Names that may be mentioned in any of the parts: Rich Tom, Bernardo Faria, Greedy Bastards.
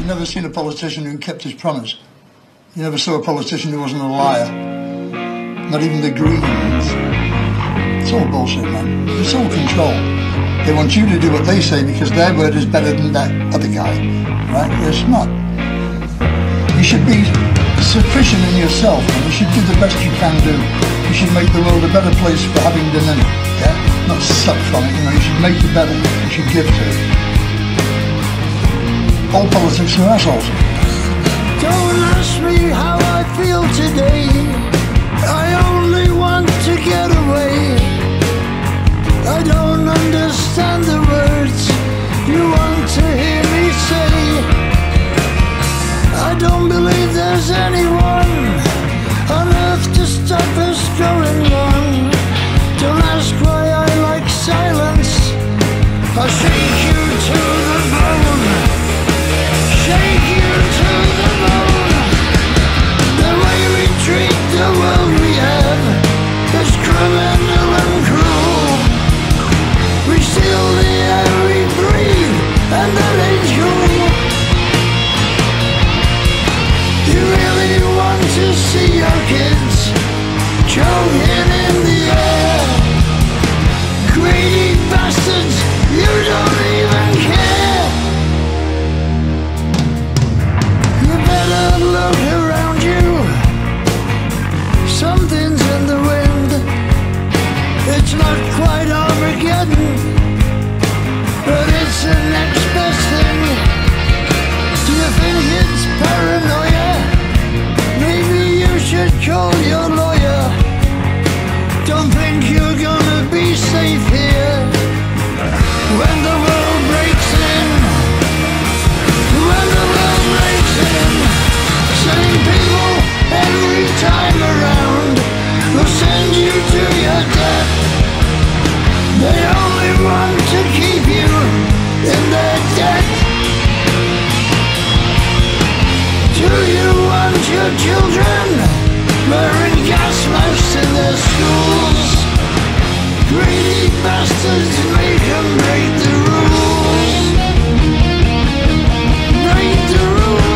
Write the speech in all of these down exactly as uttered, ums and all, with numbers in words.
You've never seen a politician who kept his promise. You never saw a politician who wasn't a liar. Not even the greedy ones. It's all bullshit, man. It's all control. They want you to do what they say because their word is better than that other guy. Right? It's not. You should be sufficient in yourself, and you should do the best you can do. You should make the world a better place for having done it. Yeah? Not suck from it, you know. You should make it better. You should give to it. All politics are assholes. Don't ask me how I feel today. I only want to get away. I don't understand the words you want to hear me say. I don't believe there's anyone on earth to stop us going on. Don't ask why I like silence. I think you to the bone. Take you to the moon. The way we treat the world we have is criminal and cruel. We steal the air we breathe, and that ain't cool. You really want to see your kids choking in the air? Greedy bastards, you don't even care. Look around you. Something's in the wind. It's not quite Armageddon, but it's the next best thing. Do you think it's paranoia? Maybe you should call your lawyer. Don't think you're gonna be safe here when the world breaks in. When the world breaks in. Same people every time around will send you to your death. They only want to keep you in their debt. Do you want your children wearing gas masks in their schools? Greedy bastards, make them break the rules. Break the rules.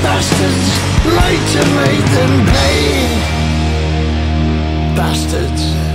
Bastards, right to make them pay. Bastards.